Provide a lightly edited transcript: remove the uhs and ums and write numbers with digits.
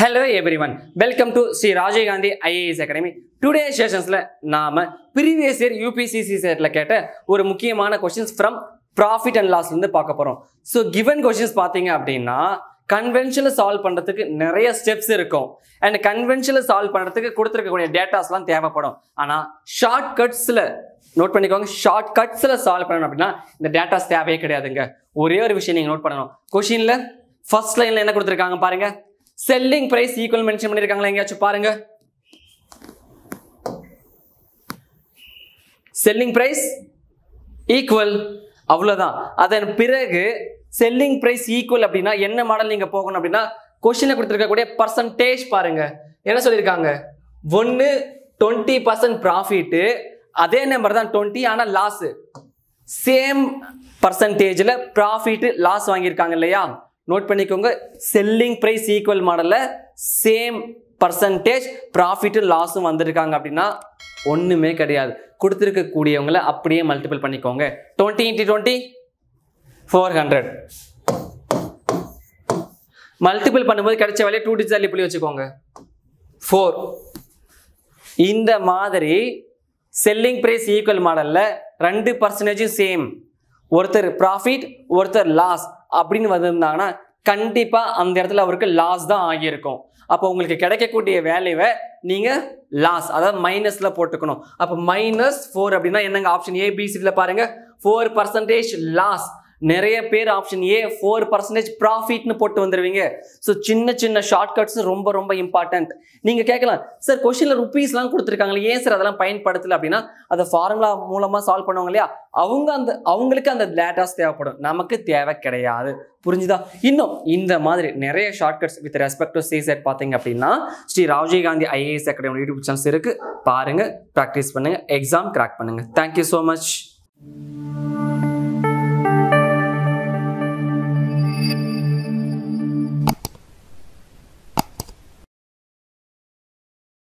Hello everyone, welcome to Shri Rajiv Gandhi IAS academy. Today सेशन्सல நாம previous year UPSC setல கேட்ட ஒரு முக்கியமான questions from profit and loss ல இருந்து பார்க்க போறோம்। சோ गिवन क्वेश्चंस பாத்தீங்க அப்படினா கன்வென்ஷனல் சால்வ் பண்றதுக்கு நிறைய ஸ்டெப்ஸ் இருக்கும் and கன்வென்ஷனல் சால்வ் பண்றதுக்கு கொடுத்திருக்கக்கூடிய டேட்டாஸ்லாம் தேவைப்படும்। ஆனா ஷார்ட்கட்ஸ்ல நோட் பண்ணிக்கோங்க, ஷார்ட்கட்ஸ்ல சால்வ் பண்ணனும் அப்படினா இந்த டேட்டாஸ் தேவையே கிடையாதுங்க। ஒரே ஒரு விஷயம் நீங்க நோட் பண்ணணும், क्वेश्चनல फर्स्ट லைன்ல என்ன கொடுத்திருக்காங்க பாருங்க, selling price equal mention பண்ணிருக்காங்களா எங்கயாச்சு பாருங்க। selling price equal அவ்வளவுதான்। அதன் பிறகு selling price equal அப்படினா என்ன மாடல் நீங்க போகணும் அப்படினா क्वेश्चनல கொடுத்திருக்க கூடிய percentage பாருங்க, என்ன சொல்லிருக்காங்க 1 20% profit, அதே நம்பர் தான் 20 ஆனா loss, same percentageல profit loss வாங்கிருக்காங்க இல்லையா। नोट பண்ணிக்கோங்க, selling price equal மாடல்ல same percentage profit loss வந்திருக்காங்க அப்படினா ஒண்ணுமே கிடையாது। கொடுத்திருக்க கூடியவங்களை அப்படியே மல்டிபிள் பண்ணிக்கோங்க, 20 into 20 400 மல்டிபிள் பண்ணும்போது கிடைச்ச வேலைய 2 டிஜிட் அள்ளி புள்ளி வெச்சுக்கோங்க 4। இந்த மாதிரி selling price equal மாடல்ல ரெண்டு percentage same, ஒருத்தர் profit ஒருத்தர் loss அப்படின்னு வந்திருந்தாங்கன்னா கண்டிப்பா அந்த இடத்துல அவருக்கு லாஸ் தான் ஆகியிருக்கும்। அப்போ உங்களுக்கு கிடைக்கக்கூடிய வேல்யூவை நீங்க லாஸ் அதாவது மைனஸ்ல போட்டுக்கணும்। அப்போ மைனஸ் 4 அப்படின்னா என்னங்க, ஆப்ஷன் ஏ பி சில பாருங்க 4% லாஸ், நிறைய பேர் ஆப்ஷன் ஏ 4% ப்ராஃபிட்னு போட்டு வந்துருவீங்க। ஸோ சின்ன சின்ன ஷார்ட்கட்ஸ் ரொம்ப ரொம்ப இம்பார்ட்டன்ட்। நீங்க கேட்கலாம் சார் கொஸ்டின்ல ருப்பீஸ்லாம் கொடுத்துருக்காங்களே ஏன் சார் அதெல்லாம் பயன்படுத்தல அப்படின்னா, அதை ஃபார்முலா மூலமா சால்வ் பண்ணுவாங்க இல்லையா, அவங்களுக்கு அந்த டேட்டாஸ் தேவைப்படும், நமக்கு தேவை கிடையாது, புரிஞ்சுதா। இன்னும் இந்த மாதிரி நிறைய shortcuts with respect to CSAT பாத்தீங்க அப்படின்னா Shri Rajiv Gandhi IAS academy YouTube channels இருக்கு, பாருங்க, ப்ராக்டிஸ் பண்ணுங்க, எக்ஸாம் கிராக் பண்ணுங்க। Thank you so much.